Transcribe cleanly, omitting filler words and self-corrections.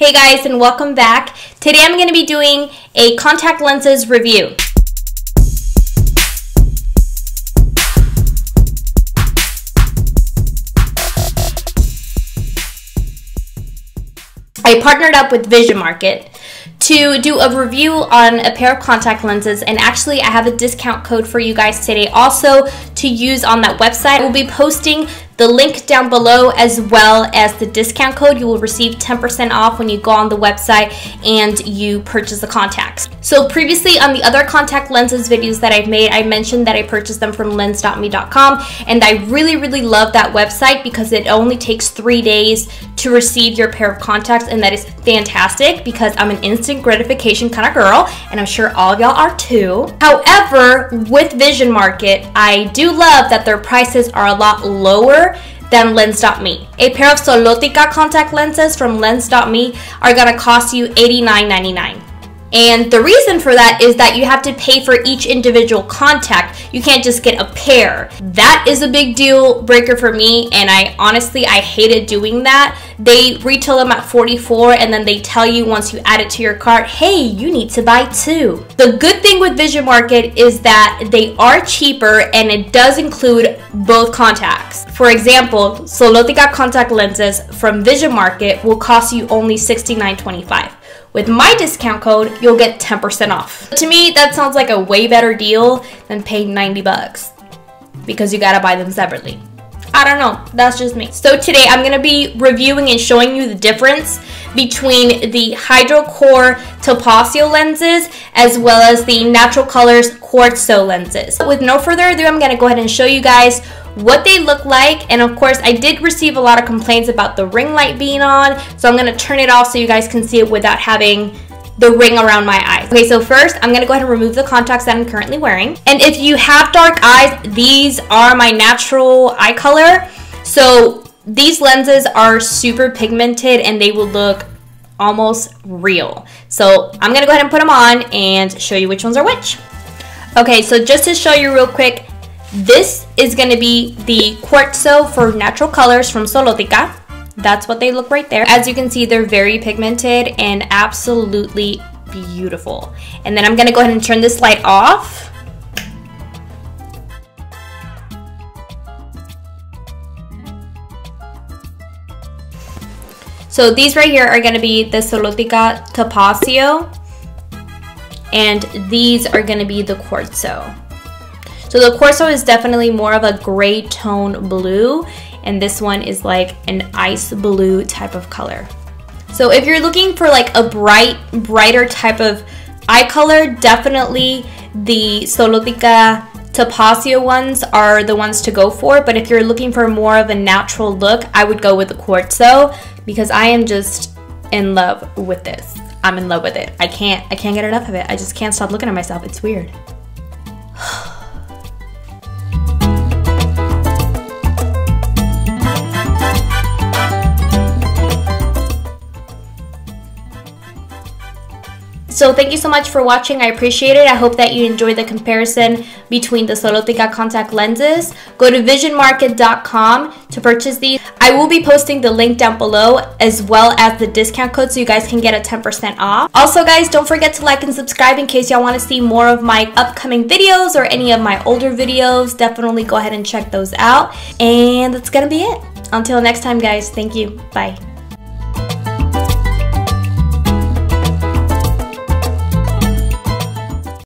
Hey guys, and welcome back. Today I'm going to be doing a contact lenses review. I partnered up with Vision Market to do a review on a pair of contact lenses, and actually I have a discount code for you guys today also to use on that website. I will be posting the link down below as well as the discount code. You will receive 10% off when you go on the website and you purchase the contacts. So previously on the other contact lenses videos that I've made, I mentioned that I purchased them from lens.me.com, and I really love that website because it only takes 3 days to receive your pair of contacts, and that is fantastic because I'm an instant gratification kind of girl, and I'm sure all of y'all are too. However, with Vision Market, I do love that their prices are a lot lower than lens.me. A pair of Solotica contact lenses from lens.me are gonna cost you $89.99. And the reason for that is that you have to pay for each individual contact. You can't just get a pair. That is a big deal breaker for me, and I honestly hated doing that. They retail them at $44, and then they tell you once you add it to your cart, hey, you need to buy two. The good thing with Vision Market is that they are cheaper, and it does include both contacts. For example, Solotica contact lenses from Vision Market will cost you only $69.25. With my discount code, you'll get 10% off. To me, that sounds like a way better deal than paying 90 bucks because you gotta buy them separately. I don't know, that's just me. So today I'm gonna be reviewing and showing you the difference between the Hydrocor Topazio lenses as well as the Natural Colors Quartzo lenses. With no further ado, I'm gonna go ahead and show you guys what they look like. And of course, I did receive a lot of complaints about the ring light being on, so I'm gonna turn it off so you guys can see it without having the ring around my eyes. Okay, so first I'm gonna go ahead and remove the contacts that I'm currently wearing. And if you have dark eyes, these are my natural eye color. So these lenses are super pigmented and they will look almost real. So I'm gonna go ahead and put them on and show you which ones are which. Okay, so just to show you real quick, this is going to be the Quartzo for Natural Colors from Solotica. That's what they look right there. As you can see, they're very pigmented and absolutely beautiful. And then I'm going to go ahead and turn this light off. So these right here are going to be the Solotica Topazio, and these are going to be the Quartzo. So the Quartzo is definitely more of a gray tone blue, and this one is like an ice blue type of color. So if you're looking for like a brighter type of eye color, definitely the Solotica Topazio ones are the ones to go for. But if you're looking for more of a natural look, I would go with the Quartzo because I am just in love with this. I'm in love with it. I can't get enough of it. I just can't stop looking at myself. It's weird. So thank you so much for watching. I appreciate it. I hope that you enjoyed the comparison between the Solotica contact lenses. Go to visionmarket.com to purchase these. I will be posting the link down below as well as the discount code so you guys can get a 10% off. Also guys, don't forget to like and subscribe in case y'all want to see more of my upcoming videos or any of my older videos. Definitely go ahead and check those out. And that's gonna be it. Until next time guys, thank you. Bye.